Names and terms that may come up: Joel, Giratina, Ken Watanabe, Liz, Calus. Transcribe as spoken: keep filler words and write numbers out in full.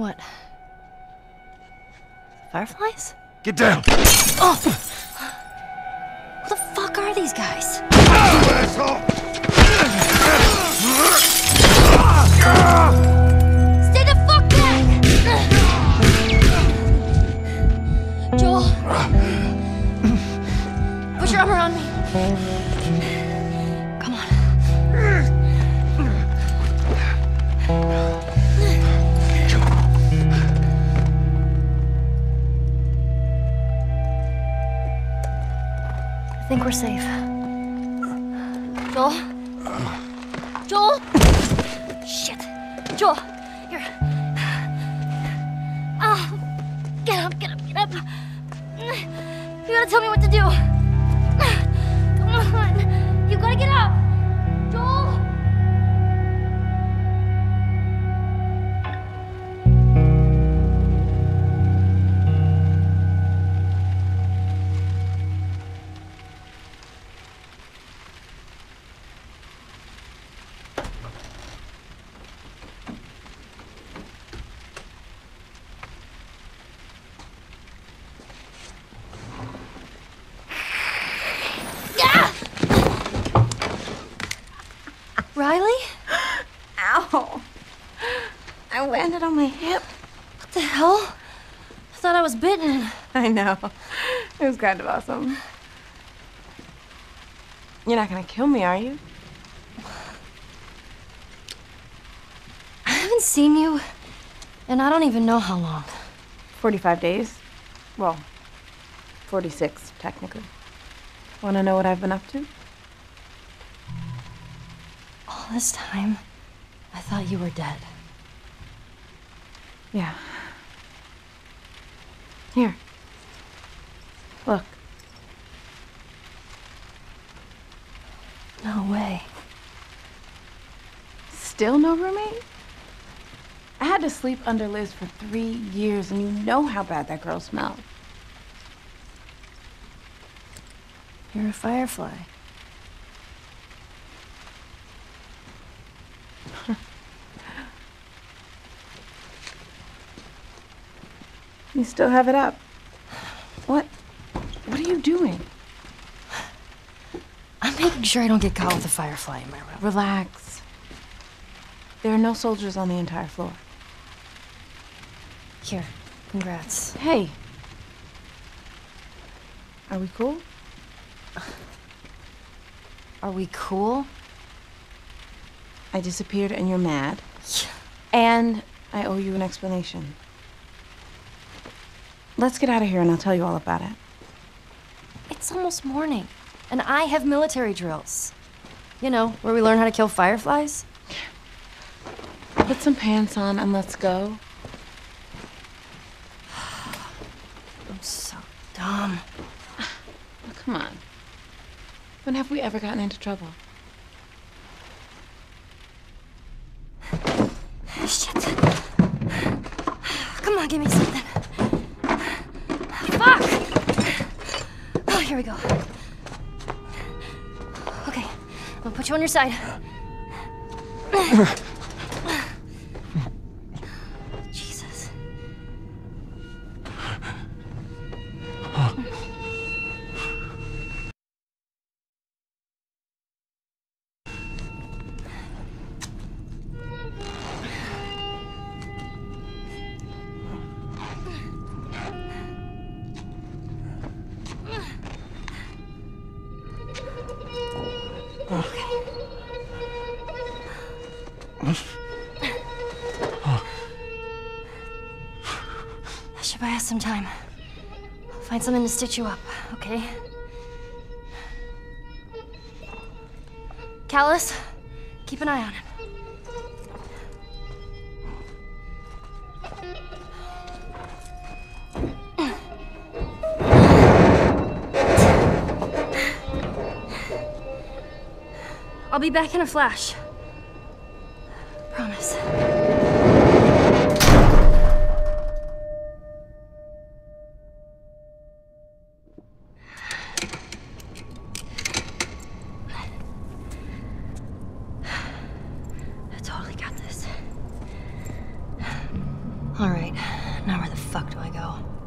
What? Fireflies? Get down! Oh! Who the fuck are these guys? Ah, asshole! Stay the fuck back! Joel, put your arm around me. Come on. I think we're safe. Joel? Joel? Shit. Joel, you're... Oh, get up, get up, get up. You gotta tell me what to do. Come on. You gotta get up. Joel? On my hip. What the hell? I thought I was bitten. I know. It was kind of awesome. You're not gonna kill me, are you? I haven't seen you, and I don't even know how long. forty-five days. Well, forty-six, technically. Wanna know what I've been up to? All this time, I thought you were dead. Yeah. Here. Look. No way. Still no roommate? I had to sleep under Liz for three years, and you know how bad that girl smelled. You're a firefly. You still have it up. What? What are you doing? I'm making sure I don't get caught with a firefly in my room. Relax. There are no soldiers on the entire floor. Here, congrats. Hey. Are we cool? Are we cool? I disappeared and you're mad. And I owe you an explanation. Let's get out of here and I'll tell you all about it. It's almost morning, and I have military drills. You know, where we learn how to kill fireflies. Put some pants on and let's go. I'm so dumb. Oh, come on. When have we ever gotten into trouble? Shit. Come on, give me something. Here we go. Okay, I'm gonna put you on your side. Jesus. Some time. I'll find something to stitch you up, okay? Calus, keep an eye on him. I'll be back in a flash. Promise. All right. Now where the fuck do I go?